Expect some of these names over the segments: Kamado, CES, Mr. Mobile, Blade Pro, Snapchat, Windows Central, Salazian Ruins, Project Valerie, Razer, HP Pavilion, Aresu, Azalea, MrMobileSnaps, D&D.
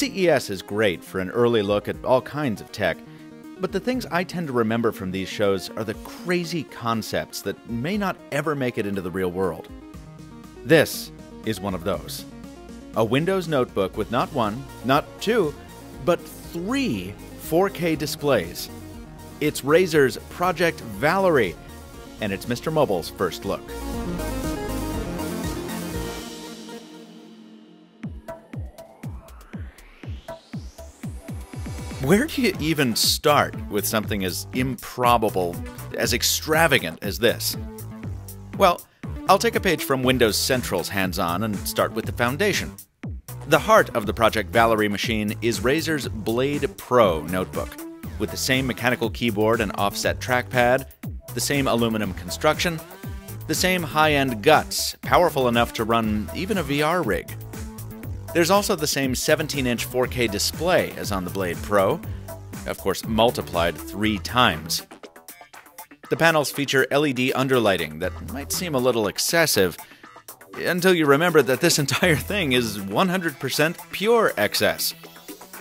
CES is great for an early look at all kinds of tech, but the things I tend to remember from these shows are the crazy concepts that may not ever make it into the real world. This is one of those. A Windows notebook with not one, not two, but three 4K displays. It's Razer's Project Valerie, and it's Mr. Mobile's first look. Where do you even start with something as improbable, as extravagant as this? Well, I'll take a page from Windows Central's hands-on and start with the foundation. The heart of the Project Valerie machine is Razer's Blade Pro notebook, with the same mechanical keyboard and offset trackpad, the same aluminum construction, the same high-end guts, powerful enough to run even a VR rig. There's also the same 17-inch 4K display as on the Blade Pro, of course multiplied 3 times. The panels feature LED underlighting that might seem a little excessive, until you remember that this entire thing is 100% pure excess.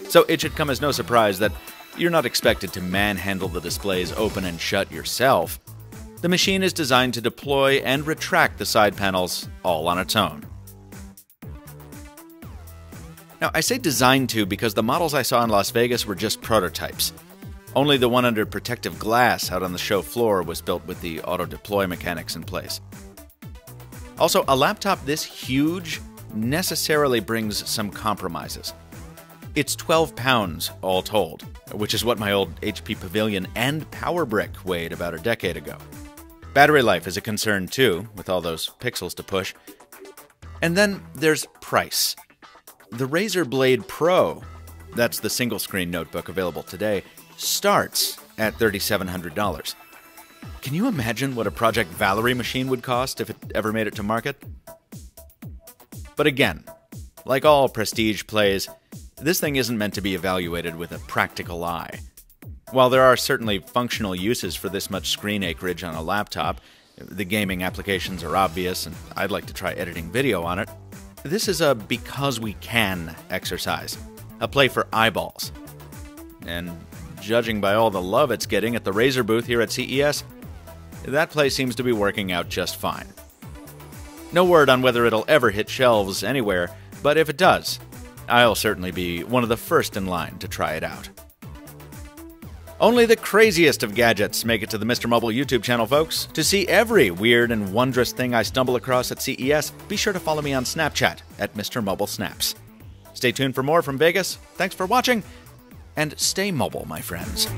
So it should come as no surprise that you're not expected to manhandle the displays open and shut yourself. The machine is designed to deploy and retract the side panels all on its own. Now, I say designed to because the models I saw in Las Vegas were just prototypes. Only the one under protective glass out on the show floor was built with the auto-deploy mechanics in place. Also, a laptop this huge necessarily brings some compromises. It's 12 pounds all told, which is what my old HP Pavilion and Power Brick weighed about a decade ago. Battery life is a concern too, with all those pixels to push. And then there's price. The Razer Blade Pro, that's the single-screen notebook available today, starts at $3,700. Can you imagine what a Project Valerie machine would cost if it ever made it to market? But again, like all prestige plays, this thing isn't meant to be evaluated with a practical eye. While there are certainly functional uses for this much screen acreage on a laptop, the gaming applications are obvious, and I'd like to try editing video on it, this is a because-we-can exercise, a play for eyeballs. And judging by all the love it's getting at the Razer booth here at CES, that play seems to be working out just fine. No word on whether it'll ever hit shelves anywhere, but if it does, I'll certainly be one of the first in line to try it out. Only the craziest of gadgets make it to the Mr. Mobile YouTube channel, folks. To see every weird and wondrous thing I stumble across at CES, be sure to follow me on Snapchat at MrMobileSnaps. Stay tuned for more from Vegas. Thanks for watching, and stay mobile, my friends.